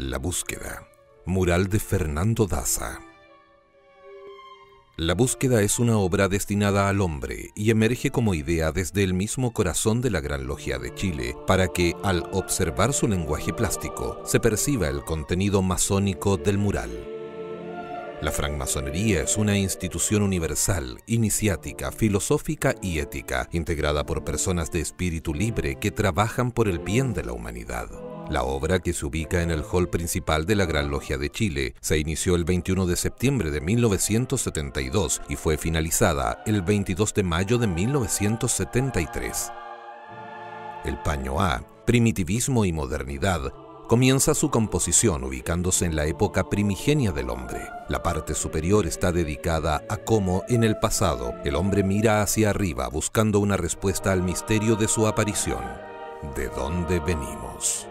La búsqueda. Mural de Fernando Daza. La búsqueda es una obra destinada al hombre y emerge como idea desde el mismo corazón de la Gran Logia de Chile, para que, al observar su lenguaje plástico, se perciba el contenido masónico del mural. La francmasonería es una institución universal, iniciática, filosófica y ética, integrada por personas de espíritu libre que trabajan por el bien de la humanidad. La obra, que se ubica en el hall principal de la Gran Logia de Chile, se inició el 21 de septiembre de 1972 y fue finalizada el 22 de mayo de 1973. El paño A, primitivismo y modernidad, comienza su composición ubicándose en la época primigenia del hombre. La parte superior está dedicada a cómo, en el pasado, el hombre mira hacia arriba buscando una respuesta al misterio de su aparición. ¿De dónde venimos?